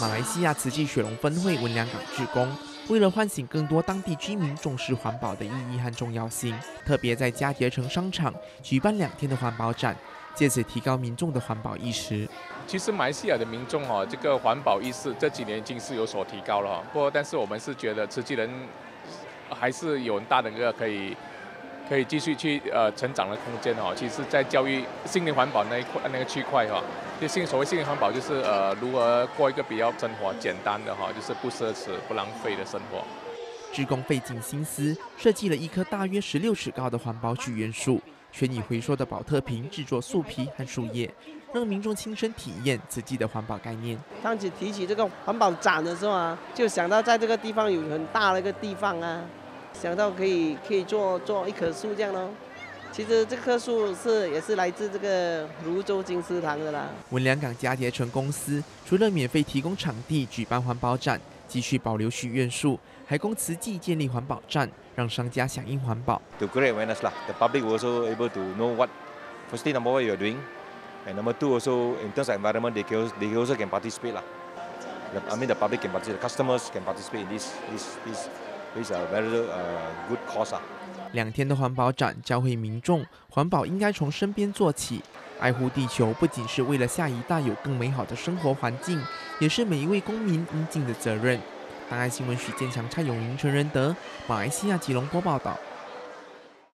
马来西亚慈济雪隆分会文良港志工，为了唤醒更多当地居民重视环保的意义和重要性，特别在佳节城商场举办2天的环保展，借此提高民众的环保意识。其实马来西亚的民众这个环保意识这几年已经是有所提高了，不过但是我们是觉得慈济人还是有很大的一个可以继续去成长的空间哦。其实，在教育心灵环保那个区块哈，就所谓心灵环保就是如何过一个比较生活简单的哈，就是不奢侈不浪费的生活。志工费尽心思设计了一棵大约16尺高的环保许愿树，全以回收的保特瓶制作树皮和树叶，让民众亲身体验慈济的环保概念。当时提起这个环保展的时候啊，就想到在这个地方有很大的一个地方啊。 想到可以做一棵树这样咯，其实这棵树也是来自这个泸州金丝堂的啦。文良港佳节城公司除了免费提供场地举办环保展，继续保留许愿树，还供慈济建立环保站，让商家响应环保。To create awareness lah, the public also able to know what, firstly number one you are doing, and number two also in terms of environment they also can participate lah. I mean the public can participate, the customers can participate in this. 2天的环保展教会民众，环保应该从身边做起。爱护地球不仅是为了下一代有更美好的生活环境，也是每一位公民应尽的责任。大爱新闻许建强、蔡永林、陈仁德，马来西亚吉隆坡报道。